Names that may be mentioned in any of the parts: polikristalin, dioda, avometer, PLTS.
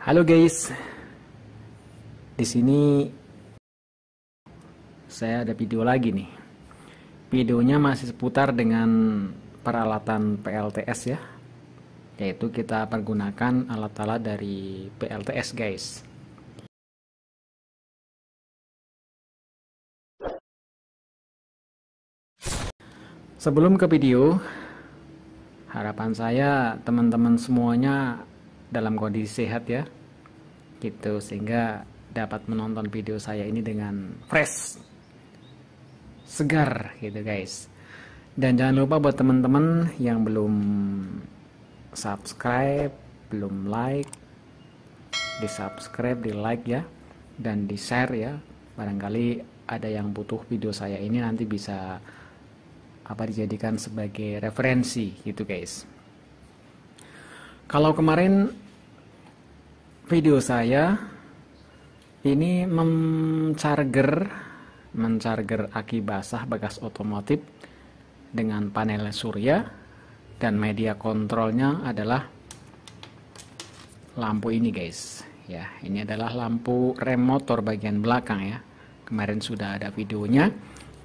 Halo guys, di sini saya ada video lagi nih. Videonya masih seputar dengan peralatan PLTS ya, yaitu kita pergunakan alat-alat dari PLTS guys. Sebelum ke video, harapan saya teman-teman semuanya dalam kondisi sehat ya, gitu, sehingga dapat menonton video saya ini dengan fresh, segar gitu guys. Dan jangan lupa buat teman-teman yang belum subscribe, belum like, di subscribe, di like ya, dan di share ya. Barangkali ada yang butuh video saya ini, nanti bisa dijadikan sebagai referensi gitu guys. Kalau kemarin video saya ini mencarger aki basah bekas otomotif dengan panel surya, dan media kontrolnya adalah lampu ini guys. Ya, ini adalah lampu rem motor bagian belakang ya. Kemarin sudah ada videonya,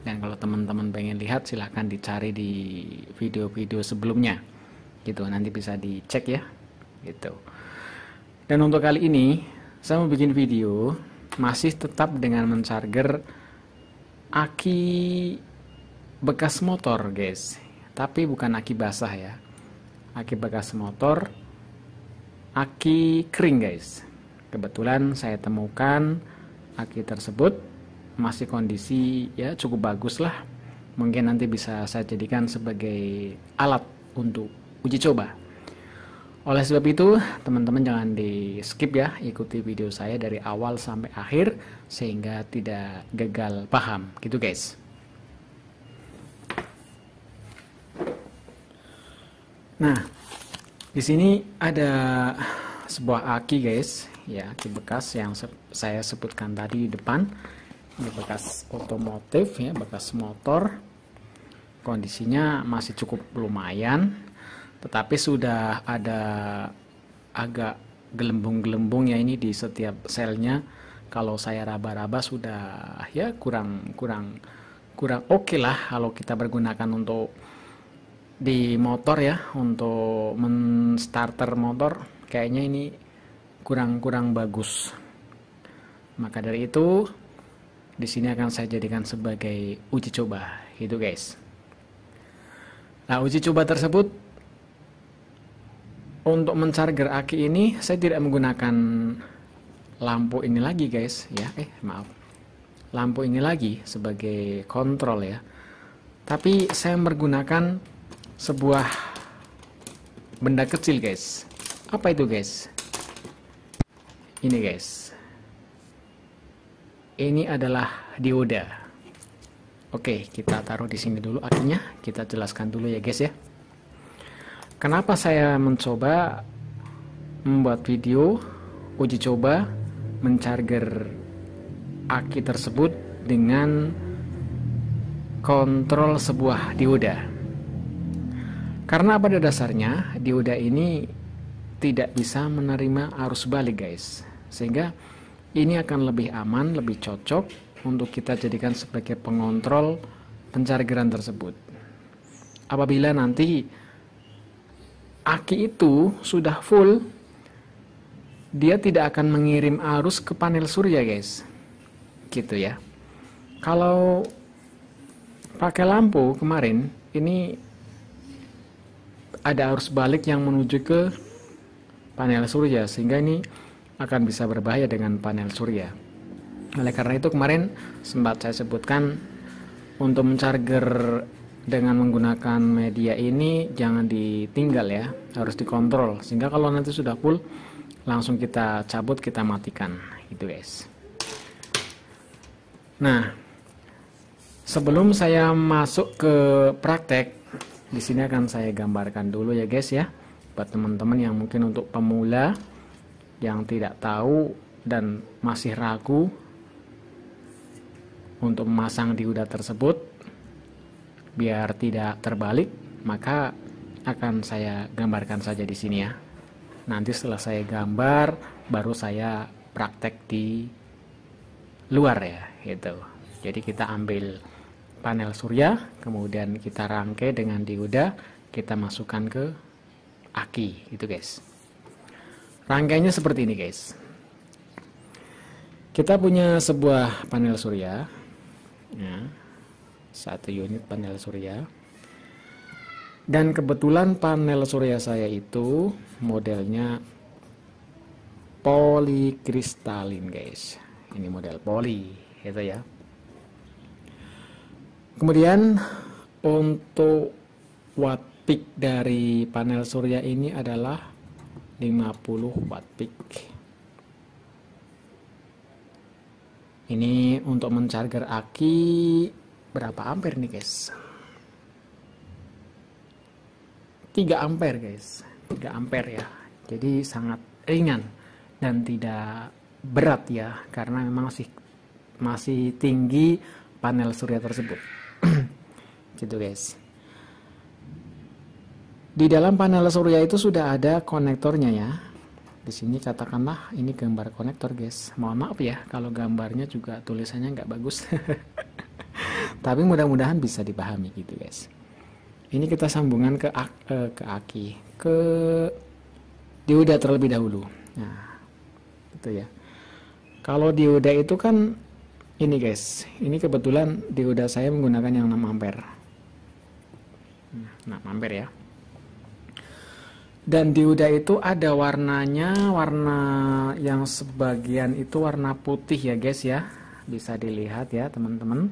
dan kalau teman-teman pengen lihat silahkan dicari di video-video sebelumnya. Gitu, nanti bisa dicek ya. Gitu. Dan untuk kali ini saya mau bikin video masih tetap dengan mencarger aki bekas motor guys, tapi bukan aki basah ya, aki bekas motor, aki kering guys. Kebetulan saya temukan aki tersebut masih kondisi ya cukup bagus lah, mungkin nanti bisa saya jadikan sebagai alat untuk uji coba. Oleh sebab itu, teman-teman jangan di skip ya, ikuti video saya dari awal sampai akhir sehingga tidak gagal paham gitu guys. Nah, di sini ada sebuah aki guys, ya, aki bekas yang saya sebutkan tadi di depan. Ini bekas otomotif ya, bekas motor. Kondisinya masih cukup lumayan, tetapi sudah ada agak gelembung-gelembung ya ini di setiap selnya. Kalau saya raba-raba sudah ya kurang oke lah kalau kita pergunakan untuk di motor ya, untuk men-starter motor kayaknya ini kurang bagus. Maka dari itu di sini akan saya jadikan sebagai uji coba gitu guys. Nah, uji coba tersebut untuk mencarger aki ini saya tidak menggunakan lampu ini lagi guys ya, lampu ini lagi sebagai kontrol ya, tapi saya menggunakan sebuah benda kecil guys. Apa itu guys? Ini guys, ini adalah dioda. Oke, kita taruh di sini dulu akinya, kita jelaskan dulu ya guys ya. Kenapa saya mencoba membuat video uji coba mencarger aki tersebut dengan kontrol sebuah dioda? Karena pada dasarnya dioda ini tidak bisa menerima arus balik guys, sehingga ini akan lebih aman, lebih cocok untuk kita jadikan sebagai pengontrol pencargeran tersebut. Apabila nanti aki itu sudah full, dia tidak akan mengirim arus ke panel surya guys, gitu ya. Kalau pakai lampu kemarin ini ada arus balik yang menuju ke panel surya, sehingga ini akan bisa berbahaya dengan panel surya. Oleh karena itu kemarin sempat saya sebutkan untuk mencarger dengan menggunakan media ini jangan ditinggal ya, harus dikontrol, sehingga kalau nanti sudah full langsung kita cabut, kita matikan gitu guys. Nah, sebelum saya masuk ke praktek, di sini akan saya gambarkan dulu ya guys ya, buat teman-teman yang mungkin untuk pemula yang tidak tahu dan masih ragu untuk memasang dioda tersebut biar tidak terbalik, maka akan saya gambarkan saja di sini ya. Nanti setelah saya gambar baru saya praktek di luar ya, gitu. Jadi kita ambil panel surya, kemudian kita rangkai dengan dioda, kita masukkan ke aki, gitu guys. Rangkainya seperti ini guys. Kita punya sebuah panel surya, ya, satu unit panel surya. Dan kebetulan panel surya saya itu modelnya polikristalin guys. Ini model poli, gitu ya. Kemudian untuk watt peak dari panel surya ini adalah 50 watt peak. Ini untuk mencarger aki berapa ampere nih guys? 3 ampere guys, 3 ampere ya. Jadi sangat ringan dan tidak berat ya, karena memang masih tinggi panel surya tersebut. Gitu guys. Di dalam panel surya itu sudah ada konektornya ya. Di sini katakanlah ini gambar konektor guys. Mohon maaf ya kalau gambarnya juga tulisannya nggak bagus. Tapi mudah-mudahan bisa dipahami gitu guys. Ini kita sambungan ke aki, ke dioda terlebih dahulu. Nah, gitu ya. Kalau dioda itu kan ini guys. Ini kebetulan dioda saya menggunakan yang 6 ampere. 6 ampere ya. Dan dioda itu ada warnanya, warna yang sebagian itu warna putih ya guys ya. Bisa dilihat ya teman-teman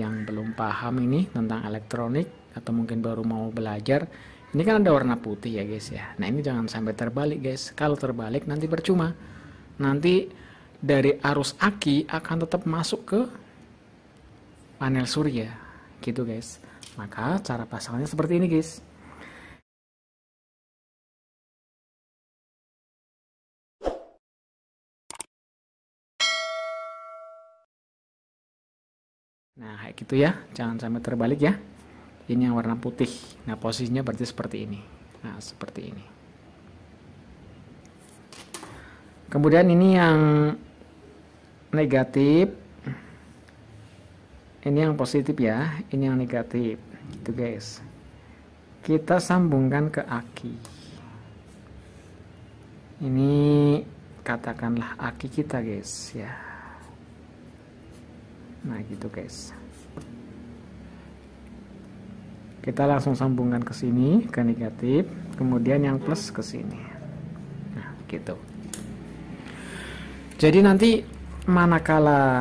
yang belum paham ini tentang elektronik atau mungkin baru mau belajar. Ini kan ada warna putih ya guys ya. Nah ini jangan sampai terbalik guys. Kalau terbalik nanti percuma. Nanti dari arus aki akan tetap masuk ke panel surya gitu guys. Maka cara pasangnya seperti ini guys. Nah kayak gitu ya, jangan sampai terbalik ya. Ini yang warna putih. Nah posisinya berarti seperti ini. Nah seperti ini. Kemudian ini yang negatif. Ini yang positif ya. Ini yang negatif. Gitu guys. Kita sambungkan ke aki. Ini katakanlah aki kita guys ya. Nah gitu guys. Kita langsung sambungkan ke sini, ke negatif, kemudian yang plus ke sini. Nah, gitu. Jadi nanti manakala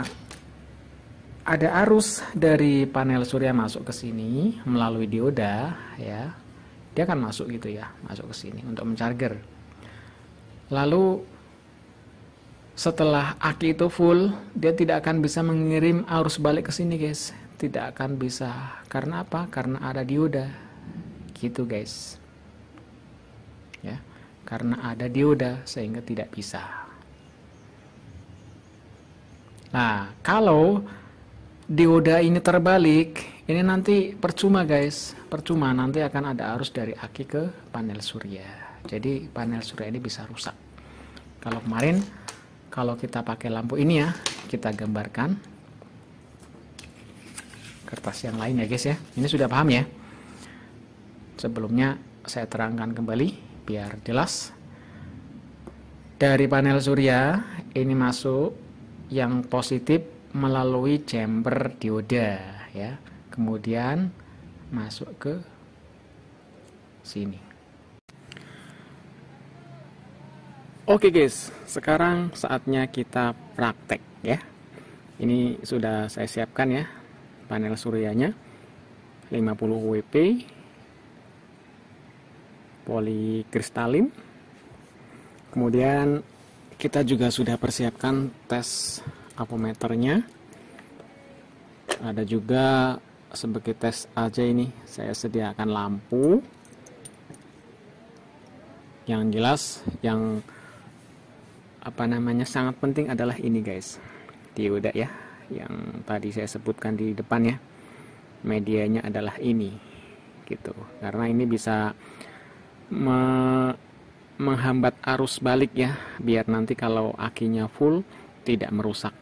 ada arus dari panel surya masuk ke sini melalui dioda ya. Dia akan masuk gitu ya, masuk ke sini untuk mencarger. Lalu setelah aki itu full, dia tidak akan bisa mengirim arus balik ke sini guys. Tidak akan bisa. Karena apa? Karena ada dioda. Gitu guys. Ya, karena ada dioda sehingga tidak bisa. Nah, kalau dioda ini terbalik, ini nanti percuma guys. Percuma, nanti akan ada arus dari aki ke panel surya. Jadi panel surya ini bisa rusak. Kalau kemarin kalau kita pakai lampu ini ya, kita gambarkan kertas yang lain ya guys ya. Ini sudah paham ya. Sebelumnya saya terangkan kembali biar jelas. Dari panel surya ini masuk yang positif melalui chamber dioda ya. Kemudian masuk ke sini. Oke guys, sekarang saatnya kita praktek ya. Ini sudah saya siapkan ya panel suryanya 50 WP polikristalin. Kemudian kita juga sudah persiapkan tes avometernya. Ada juga sebagai tes aja ini saya sediakan lampu. Yang jelas yang sangat penting adalah ini guys, dioda ya, yang tadi saya sebutkan di depan ya. Medianya adalah ini gitu, karena ini bisa menghambat arus balik ya, biar nanti kalau akinya full tidak merusak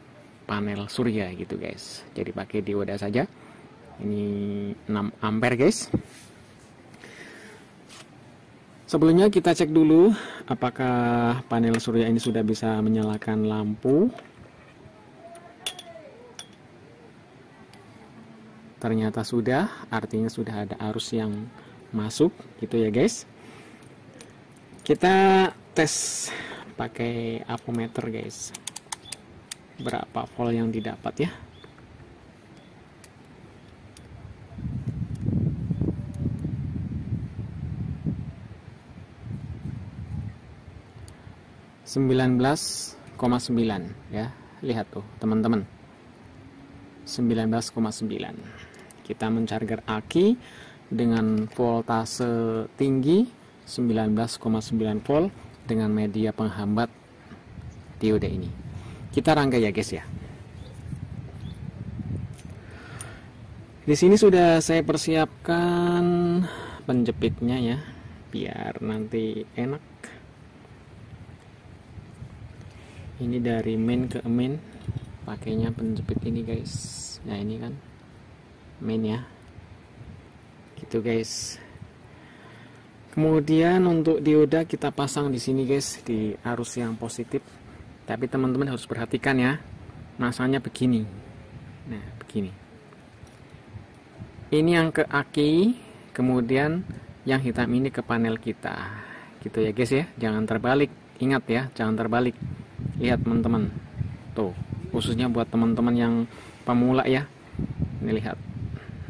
panel surya gitu guys. Jadi pakai dioda saja. Ini 6 ampere guys. Sebelumnya kita cek dulu apakah panel surya ini sudah bisa menyalakan lampu. Ternyata sudah, artinya sudah ada arus yang masuk gitu ya guys. Kita tes pakai avometer guys, berapa volt yang didapat ya. (19,9) ya, lihat tuh teman-teman, 19,9. Kita mencarger aki dengan voltase tinggi 19,9 volt dengan media penghambat dioda ini. Kita rangkai ya guys ya. Di sini sudah saya persiapkan penjepitnya ya, biar nanti enak. Ini dari main ke main pakainya penjepit ini guys. Nah ini kan main ya gitu guys. Kemudian untuk dioda kita pasang di sini guys, di arus yang positif. Tapi teman-teman harus perhatikan ya, masanya begini. Nah begini, ini yang ke aki, kemudian yang hitam ini ke panel kita gitu ya guys ya. Jangan terbalik, ingat ya, jangan terbalik. Lihat teman-teman, tuh khususnya buat teman-teman yang pemula ya, ini lihat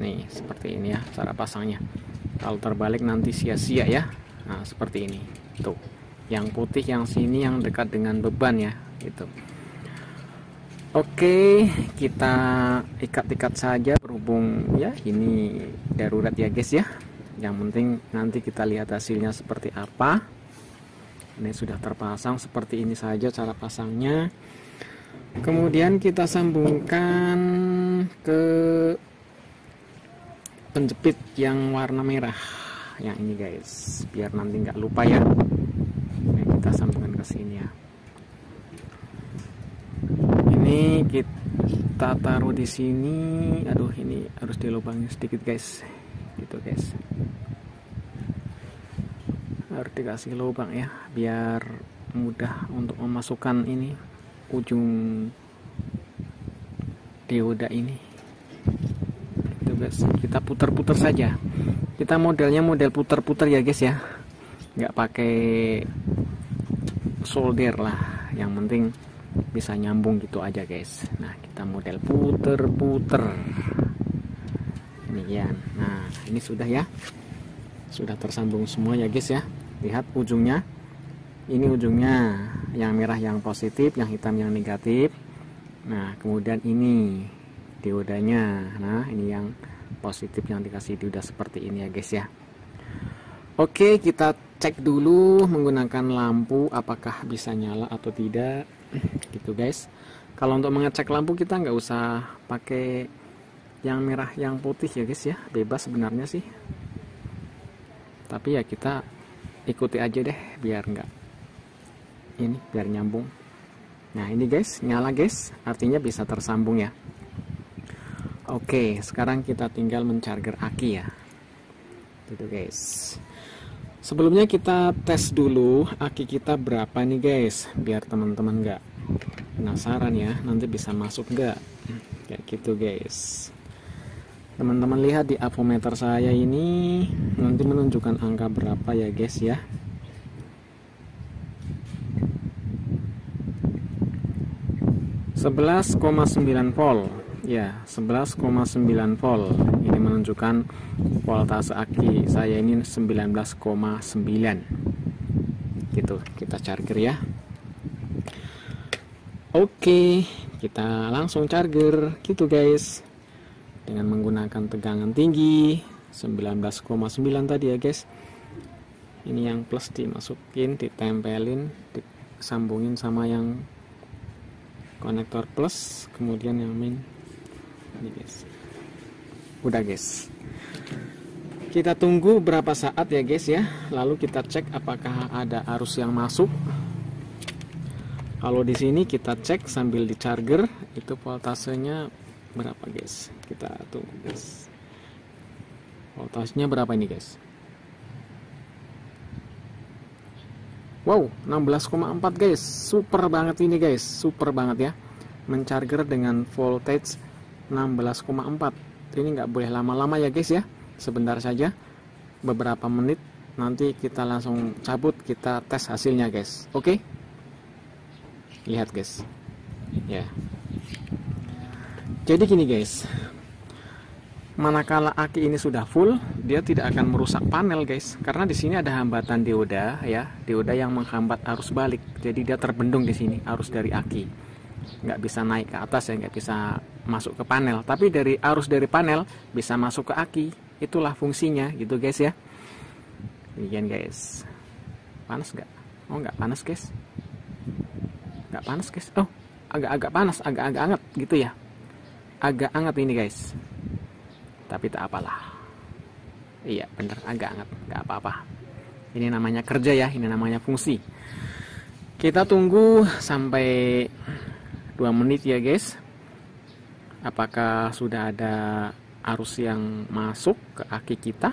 nih seperti ini ya cara pasangnya. Kalau terbalik nanti sia-sia ya. Nah seperti ini tuh, yang putih yang sini yang dekat dengan beban ya gitu. Oke, kita ikat-ikat saja berhubung ya ini darurat ya guys ya. Yang penting nanti kita lihat hasilnya seperti apa. Ini sudah terpasang seperti ini saja cara pasangnya. Kemudian kita sambungkan ke penjepit yang warna merah yang ini guys, biar nanti nggak lupa ya. Ini kita sambungkan ke sini ya. Ini kita taruh di sini. Aduh, ini harus dilubangin sedikit guys, gitu guys. Harus dikasih lubang ya, biar mudah untuk memasukkan ini ujung dioda ini gitu guys. Kita putar-putar saja, kita modelnya model putar-putar ya guys ya, nggak pakai solder lah, yang penting bisa nyambung gitu aja guys. Nah kita model putar-putar demikian. Nah ini sudah ya, sudah tersambung semua ya guys ya. Lihat ujungnya, ini ujungnya yang merah yang positif, yang hitam yang negatif. Nah kemudian ini diodanya. Nah ini yang positif yang dikasih dioda seperti ini ya guys ya. Oke, kita cek dulu menggunakan lampu apakah bisa nyala atau tidak gitu guys. Kalau untuk mengecek lampu kita nggak usah pakai yang merah yang putih ya guys ya, bebas sebenarnya sih, tapi ya kita ikuti aja deh biar nggak ini, biar nyambung. Nah ini guys, nyala guys, artinya bisa tersambung ya. Oke, sekarang kita tinggal mencarger aki ya gitu guys. Sebelumnya kita tes dulu aki kita berapa nih guys, biar teman-teman nggak penasaran ya, nanti bisa masuk nggak kayak gitu guys. Teman-teman lihat di avometer saya ini nanti menunjukkan angka berapa ya guys ya. (11,9 volt ya, 11,9 volt ini menunjukkan voltase aki saya ini 19,9 gitu. Kita charger ya. Oke, kita langsung charger gitu guys, dengan menggunakan tegangan tinggi 19,9 tadi ya guys. Ini yang plus dimasukin, ditempelin, disambungin sama yang konektor plus, kemudian yang main ini guys. Udah guys, Kita tunggu berapa saat ya guys ya, lalu kita cek apakah ada arus yang masuk. Kalau di sini kita cek sambil di charger, itu voltasenya berapa guys, kita tunggu guys. Voltasenya berapa ini guys? Wow, 16,4 guys, super banget ini guys, super banget ya. Mencharger dengan voltage 16,4. Ini nggak boleh lama-lama ya guys ya, sebentar saja, beberapa menit. Nanti kita langsung cabut, kita tes hasilnya guys. Oke, lihat guys ya. Jadi gini guys, manakala aki ini sudah full, dia tidak akan merusak panel guys, karena di sini ada hambatan dioda ya, dioda yang menghambat arus balik. Jadi dia terbendung di sini, arus dari aki nggak bisa naik ke atas ya, nggak bisa masuk ke panel, tapi dari arus dari panel bisa masuk ke aki. Itulah fungsinya gitu guys ya. Demikian guys. Panas nggak? Oh nggak panas guys, nggak panas guys. Oh agak-agak panas, agak-agak anget gitu ya, agak anget ini guys. Tapi tak apalah. Iya bener, agak anget, gak apa-apa. Ini namanya kerja ya, ini namanya fungsi. Kita tunggu sampai 2 menit ya guys. Apakah sudah ada arus yang masuk ke aki kita?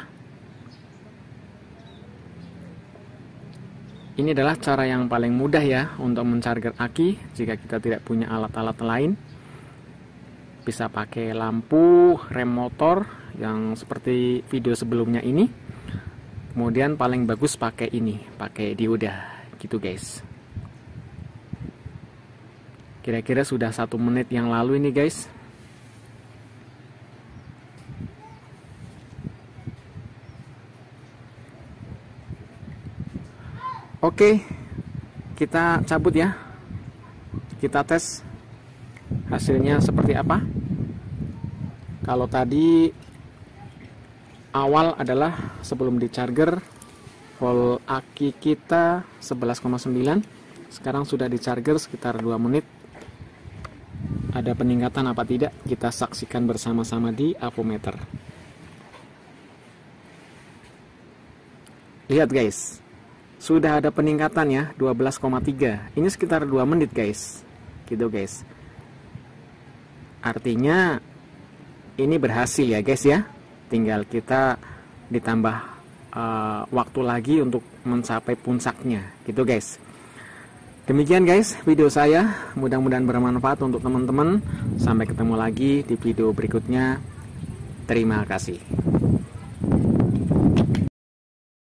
Ini adalah cara yang paling mudah ya untuk mencharger aki. Jika kita tidak punya alat-alat lain, bisa pakai lampu, rem motor yang seperti video sebelumnya ini. Kemudian paling bagus pakai ini, pakai dioda gitu guys. Kira-kira sudah 1 menit yang lalu ini guys. Oke, kita cabut ya, kita tes hasilnya seperti apa. Kalau tadi awal adalah sebelum di charger, volt aki kita 11,9. Sekarang sudah di charger sekitar 2 menit. Ada peningkatan apa tidak? Kita saksikan bersama-sama di avometer. Lihat guys, sudah ada peningkatan ya, 12,3. Ini sekitar 2 menit guys. Gitu guys. Artinya ini berhasil ya guys ya. Tinggal kita ditambah waktu lagi untuk mencapai puncaknya gitu guys. Demikian guys video saya, mudah-mudahan bermanfaat untuk teman-teman. Sampai ketemu lagi di video berikutnya. Terima kasih.